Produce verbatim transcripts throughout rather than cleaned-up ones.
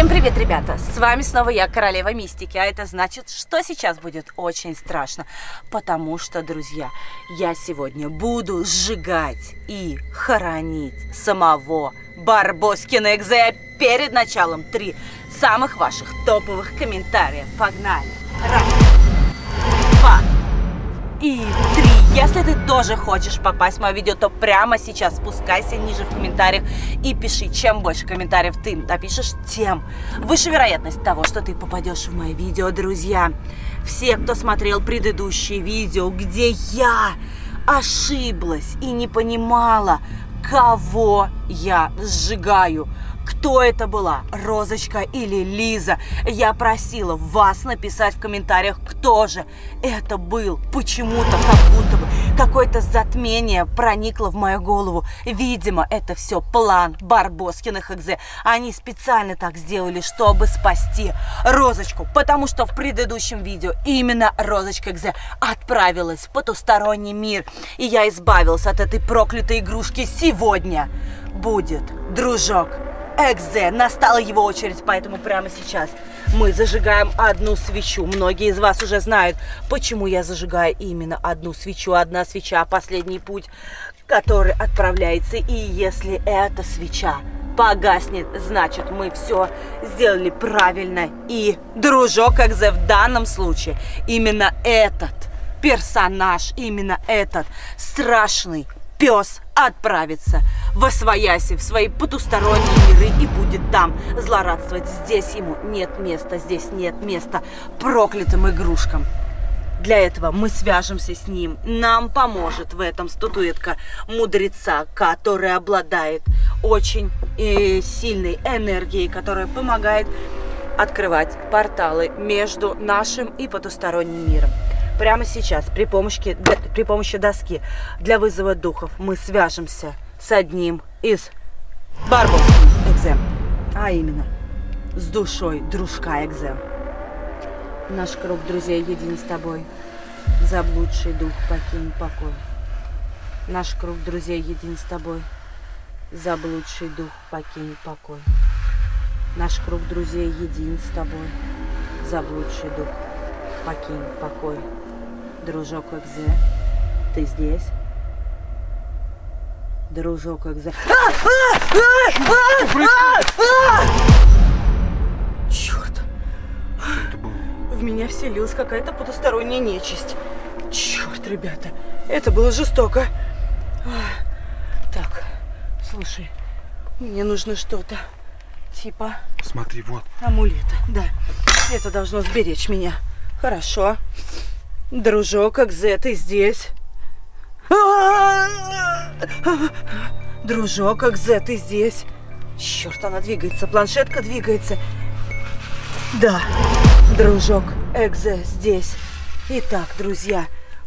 Всем привет, ребята! С вами снова я, королева мистики. А это значит, что сейчас будет очень страшно. Потому что, друзья, я сегодня буду сжигать и хоронить самого Барбоскина Экзе перед началом три самых ваших топовых комментариев. Погнали! Раз, два и три. Если ты тоже хочешь попасть в мое видео, то прямо сейчас спускайся ниже в комментариях и пиши. Чем больше комментариев ты напишешь, тем выше вероятность того, что ты попадешь в мое видео, друзья. Все, кто смотрел предыдущие видео, где я ошиблась и не понимала, кого я сжигаю, кто это была, Розочка или Лиза, я просила вас написать в комментариях, кто же это был. Почему-то, как будто бы какое-то затмение проникло в мою голову. Видимо, это все план Барбоскиных Экзе. Они специально так сделали, чтобы спасти Розочку, потому что в предыдущем видео именно Розочка Экзе отправилась в потусторонний мир, и я избавилась от этой проклятой игрушки. Сегодня будет дружок Экзе. Настала его очередь, поэтому прямо сейчас мы зажигаем одну свечу. Многие из вас уже знают, почему я зажигаю именно одну свечу. Одна свеча — последний путь, который отправляется. И если эта свеча погаснет, значит, мы все сделали правильно. И дружок Экзе в данном случае именно этот персонаж, именно этот страшный пес отправится восвояси, в свои потусторонние миры, и будет там злорадствовать. Здесь ему нет места, здесь нет места проклятым игрушкам. Для этого мы свяжемся с ним. Нам поможет в этом статуэтка мудреца, которая обладает очень э, сильной энергией, которая помогает открывать порталы между нашим и потусторонним миром. Прямо сейчас при помощи, при помощи доски для вызова духов мы свяжемся с одним из Барбоскин Экзе, а именно с душой дружка Экзе. Наш круг друзей един с тобой, заблудший дух, покинь покой. Наш круг друзей един с тобой, заблудший дух, покинь покой. Наш круг друзей един с тобой, заблудший дух, покинь покой. Дружок Экзе, ты здесь? Дружок Экзе. Черт! В меня вселилась какая-то потусторонняя нечисть. Черт, ребята, это было жестоко. Так, слушай, мне нужно что-то типа... Смотри, вот. Амулета, да. Это должно сберечь меня. Хорошо. Дружок Экзе, ты здесь? Дружок Экзе, ты здесь? Черт, она двигается, планшетка двигается. Да, дружок Экзе здесь. Итак, друзья,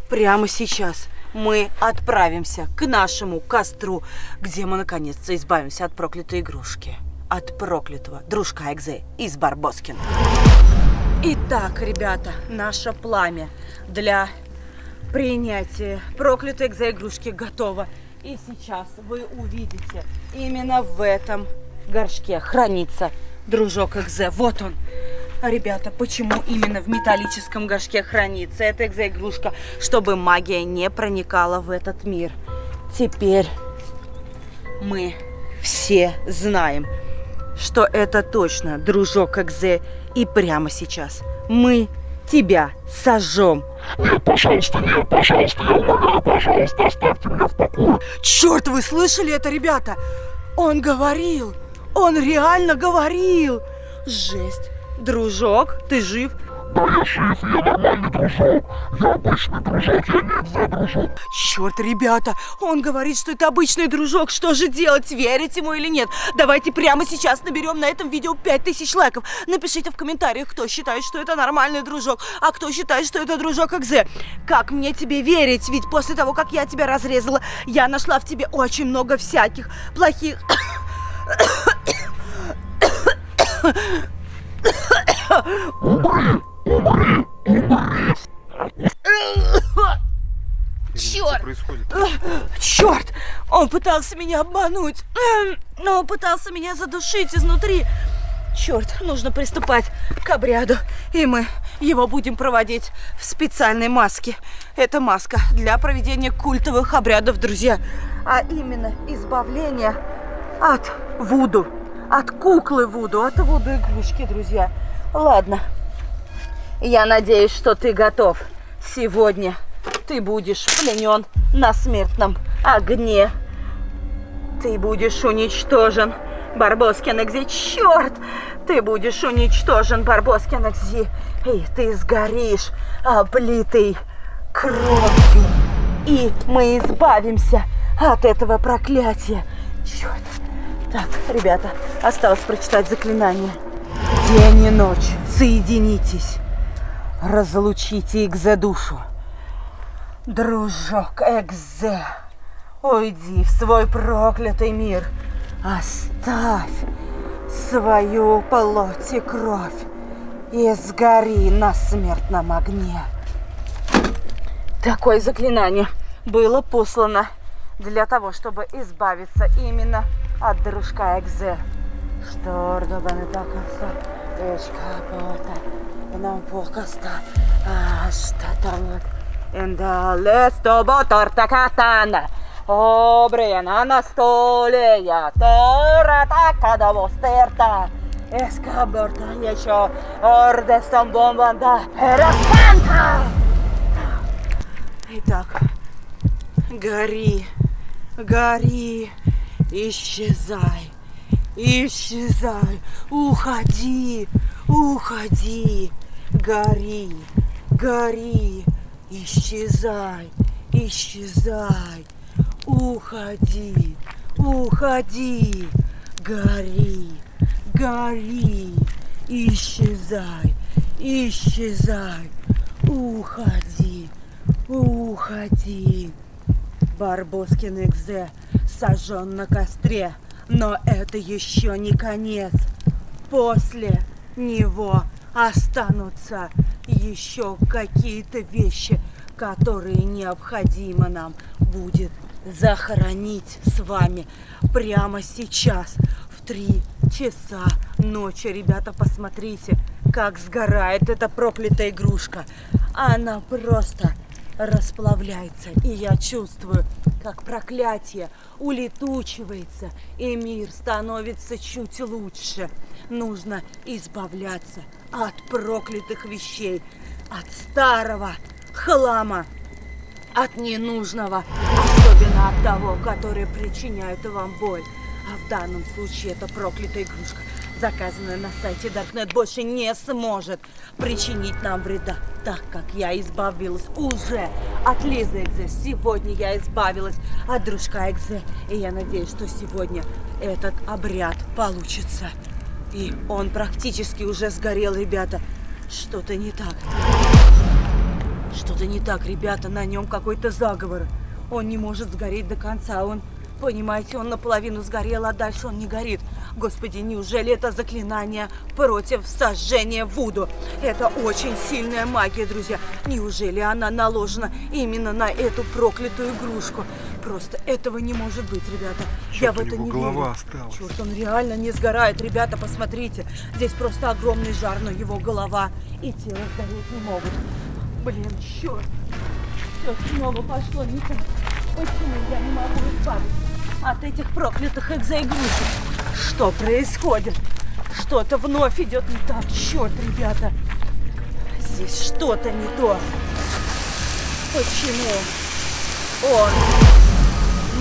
прямо сейчас мы отправимся к нашему костру, где мы наконец-то избавимся от проклятой игрушки, от проклятого дружка Экзе из Барбоскина. Итак, ребята, наше пламя для принятия проклятой Экзе игрушки готово. И сейчас вы увидите, именно в этом горшке хранится дружок Экзе. Вот он. Ребята, почему именно в металлическом горшке хранится эта Экзе игрушка? Чтобы магия не проникала в этот мир. Теперь мы все знаем, что это точно дружок Экзе. И прямо сейчас мы тебя сожжем. Нет, пожалуйста, нет, пожалуйста, я умоляю, пожалуйста, оставьте меня в покое. Черт, вы слышали это, ребята? Он говорил, он реально говорил. Жесть. Дружок, ты жив? Да, я жив, я нормальный дружок. Я обычный дружок, я не Экзе дружок. Черт, ребята, он говорит, что это обычный дружок. Что же делать, верить ему или нет? Давайте прямо сейчас наберем на этом видео пять тысяч лайков. Напишите в комментариях, кто считает, что это нормальный дружок, а кто считает, что это дружок Экзе. Как мне тебе верить? Ведь после того, как я тебя разрезала, я нашла в тебе очень много всяких плохих... Умри! Умри! Черт! Черт! Он пытался меня обмануть! Но он пытался меня задушить изнутри! Черт, нужно приступать к обряду. И мы его будем проводить в специальной маске. Это маска для проведения культовых обрядов, друзья. А именно избавление от вуду. От куклы вуду, от вуду-игрушки, друзья. Ладно. Я надеюсь, что ты готов. Сегодня ты будешь пленен на смертном огне. Ты будешь уничтожен, Барбоскин Экзе. Черт! Ты будешь уничтожен, Барбоскин Экзе. И ты сгоришь, облитый кровью. И мы избавимся от этого проклятия. Черт! Так, ребята, осталось прочитать заклинание. День и ночь соединитесь. Разлучите Экзе душу. Дружок Экзе, уйди в свой проклятый мир. Оставь свою плоть и кровь и сгори на смертном огне. Такое заклинание было послано для того, чтобы избавиться именно от дружка Экзе. О, Брена, на столе я тора така да востерта. Эскаборта нечо, ордестом бомбанда, распанта. Итак, гори, гори, исчезай, исчезай, уходи, уходи, гори, гори, исчезай, исчезай. Уходи, уходи, гори, гори, исчезай, исчезай, уходи, уходи. Барбоскин Экзе сожжен на костре, но это еще не конец. После него останутся еще какие-то вещи, которые необходимо нам будет захоронить с вами прямо сейчас в три часа ночи. Ребята, посмотрите, как сгорает эта проклятая игрушка. Она просто расплавляется. И я чувствую, как проклятие улетучивается, и мир становится чуть лучше. Нужно избавляться от проклятых вещей, от старого хлама, от ненужного, особенно от того, который причиняет вам боль. А в данном случае эта проклятая игрушка, заказанная на сайте Darknet, больше не сможет причинить нам вреда, так как я избавилась уже от Лизы Экзе. Сегодня я избавилась от дружка Экзе, и я надеюсь, что сегодня этот обряд получится. И он практически уже сгорел, ребята. Что-то не так. Что-то не так, ребята, на нем какой-то заговор. Он не может сгореть до конца. Он, понимаете, он наполовину сгорел, а дальше он не горит. Господи, неужели это заклинание против сожжения вуду? Это очень сильная магия, друзья. Неужели она наложена именно на эту проклятую игрушку? Просто этого не может быть, ребята. Черт, я в это не верю. Осталась. Черт, он реально не сгорает, ребята, посмотрите. Здесь просто огромный жар, но его голова и тело сгореть не могут. Блин, черт, все снова пошло не так. Почему я не могу избавиться от этих проклятых экзоигрушек? Что происходит? Что-то вновь идет не так. Черт, ребята, здесь что-то не то. Почему он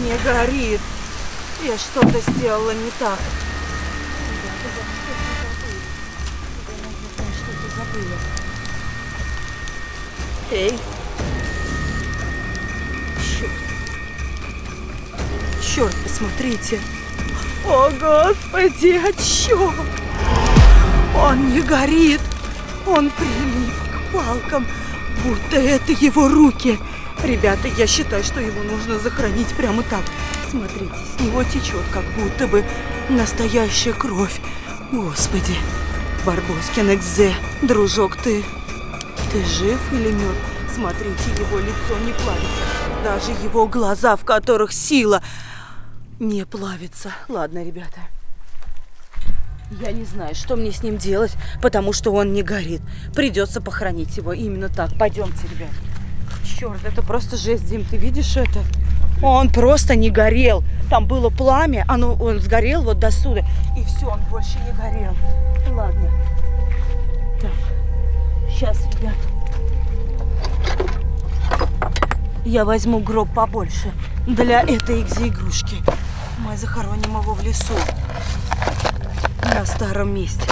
не горит? Я что-то сделала не так. Я что-то забыла. Эй. Черт. Черт, посмотрите. О, Господи, а черт! Он не горит. Он прилип к палкам, будто это его руки. Ребята, я считаю, что его нужно захоронить прямо так. Смотрите, с него течет, как будто бы настоящая кровь. Господи, Барбоскин Экзе, дружок ты. Ты жив или мертв? Смотрите, его лицо не плавится. Даже его глаза, в которых сила, не плавится. Ладно, ребята. Я не знаю, что мне с ним делать, потому что он не горит. Придется похоронить его именно так. Пойдемте, ребят. Черт, это просто жесть, Дим, ты видишь это? Он просто не горел. Там было пламя, оно, он сгорел вот до суда. И все, он больше не горел. Ладно. Так, сейчас, ребят. Я возьму гроб побольше для этой экзе-игрушки. Мы захороним его в лесу. На старом месте.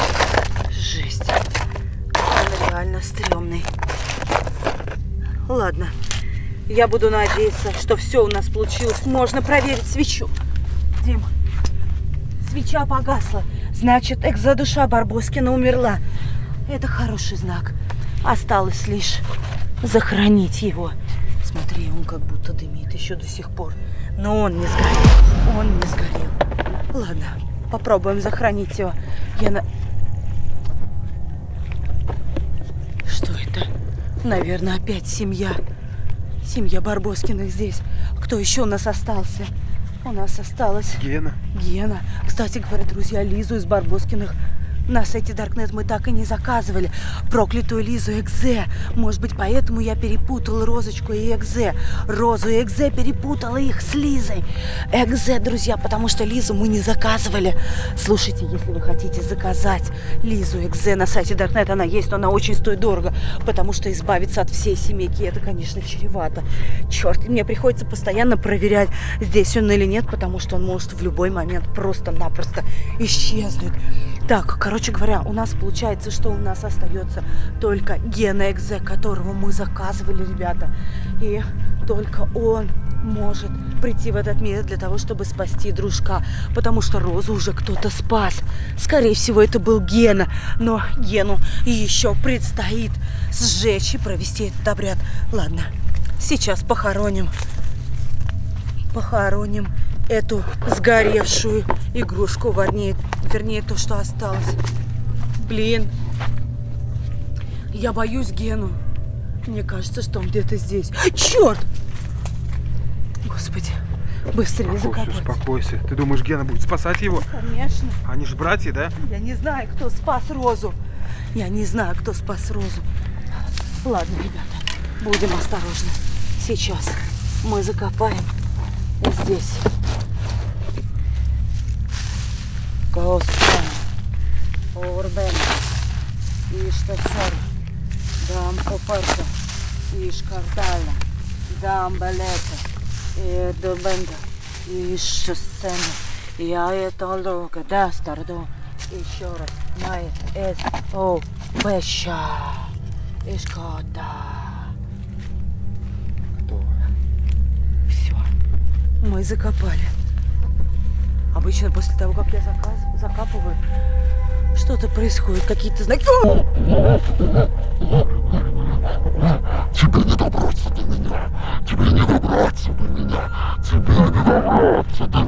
Жесть. Он реально стрёмный. Ладно. Я буду надеяться, что все у нас получилось. Можно проверить свечу. Дим, свеча погасла. Значит, экзодуша Барбоскина умерла. Это хороший знак. Осталось лишь захоронить его. Смотри, он как будто дымит еще до сих пор. Но он не сгорел. Он не сгорел. Ладно, попробуем захоронить его. Я на... Что это? Наверное, опять семья. Семья Барбоскиных здесь. Кто еще у нас остался? У нас осталась... Гена. Гена. Кстати говоря, друзья, Лизу из Барбоскиных... На сайте Darknet мы так и не заказывали. Проклятую Лизу Экзе. Может быть, поэтому я перепутал Розочку и Экзе. Розу и Экзе перепутала их с Лизой. Экзе, друзья, потому что Лизу мы не заказывали. Слушайте, если вы хотите заказать Лизу Экзе на сайте Darknet, она есть, но она очень стоит дорого, потому что избавиться от всей семейки, это, конечно, чревато. Черт, мне приходится постоянно проверять, здесь он или нет, потому что он может в любой момент просто-напросто исчезнуть. Так, короче, Короче говоря, у нас получается, что у нас остается только Гена Экзе, которого мы заказывали, ребята. И только он может прийти в этот мир для того, чтобы спасти дружка. Потому что Розу уже кто-то спас. Скорее всего, это был Гена. Но Гену еще предстоит сжечь и провести этот обряд. Ладно, сейчас похороним. Похороним эту сгоревшую игрушку, вернее, вернее, то, что осталось. Блин, я боюсь Гену. Мне кажется, что он где-то здесь. Черт! Господи, быстрее закопать. Успокойся, ты думаешь, Гена будет спасать его? Конечно. Они же братья, да? Я не знаю, кто спас Розу. Я не знаю, кто спас Розу. Ладно, ребята, будем осторожны. Сейчас мы закопаем здесь. Каостан, Орбен, Иштацар, Дампопарта, Ишкартала, Дамбалета, Эдобенда, Ишшусена, Яэтолога, Дастардо, еще раз, Майт, Эс, О, Пеша, Ишкота. Кто? Все, мы закопали. Обычно после того, как я заказ, закапываю, что-то происходит, какие-то знаки. Тебе не добраться до меня! Тебе не добраться до меня! Тебе не добраться до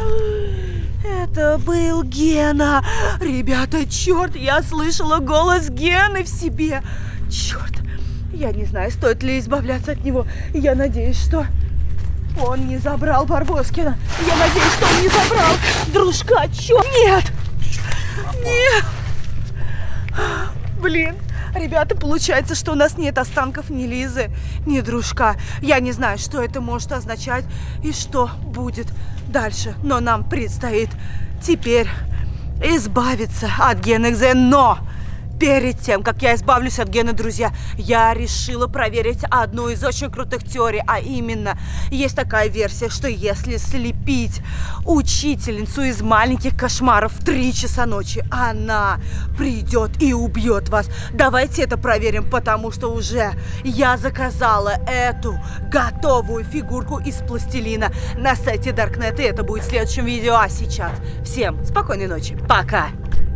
меня! Это был Гена! Ребята, черт, я слышала голос Гены в себе! Черт! Я не знаю, стоит ли избавляться от него. Я надеюсь, что... Он не забрал Барбоскина. Я надеюсь, что он не забрал дружка. Чё? Нет! Нет! Блин, ребята, получается, что у нас нет останков ни Лизы, ни дружка. Я не знаю, что это может означать и что будет дальше. Но нам предстоит теперь избавиться от Гены Экзе. Но! Перед тем, как я избавлюсь от Гены, друзья, я решила проверить одну из очень крутых теорий, а именно, есть такая версия, что если слепить учительницу из маленьких кошмаров в три часа ночи, она придет и убьет вас. Давайте это проверим, потому что уже я заказала эту готовую фигурку из пластилина на сайте Darknet, и это будет в следующем видео, а сейчас всем спокойной ночи, пока!